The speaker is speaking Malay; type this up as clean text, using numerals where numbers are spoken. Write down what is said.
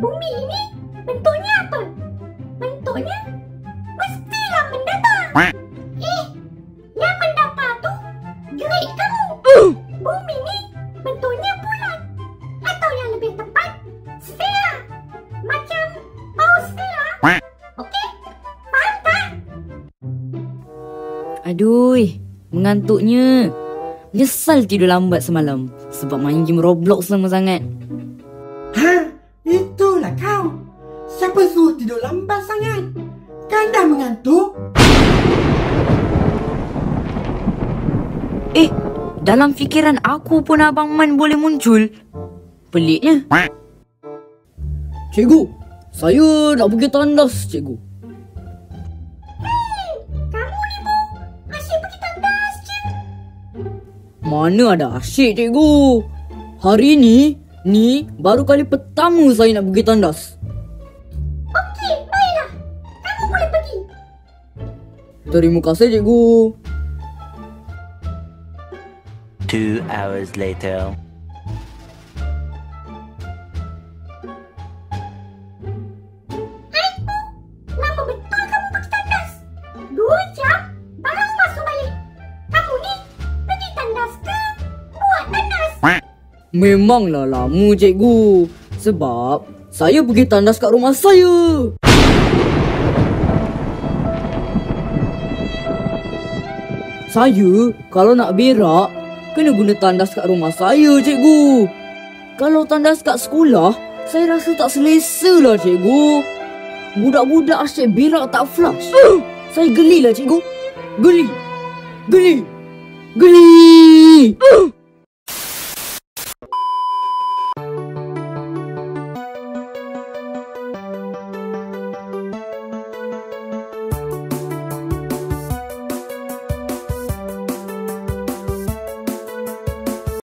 bumi ini bentuknya apa? Bentuknya mestilah mendatar. Yang mendatar tu gerai kamu. Bumi ini bentuknya bulat atau yang lebih tepat sfera, macam bau sfera. Okey, faham tak? Aduh, mengantuknya. Nyesal tidur lambat semalam sebab main game Roblox lama sangat. Ha, itulah kau. Siapa suruh tidur lambat sangat? Kan dah mengantuk. Dalam fikiran aku pun Abang Man boleh muncul. Peliknya. Cikgu, saya nak pergi tandas, cikgu. Mana ada asyik, cikgu. Hari ni baru kali pertama saya nak pergi tandas. Okey, baiklah. Kamu boleh pergi. Terima kasih, cikgu. 2 hours later. Aiku, lama betul kamu pergi tandas. 2 jam baru masuk balik. Kamu ni pergi tandas ke buat tandas? Memanglah lama, cikgu. Sebab saya pergi tandas kat rumah saya. Saya kalau nak berak kena guna tandas kat rumah saya, cikgu. Kalau tandas kat sekolah, saya rasa tak selesa lah, cikgu. Budak-budak asyik berak tak flush. Saya geli lah, cikgu. Geli.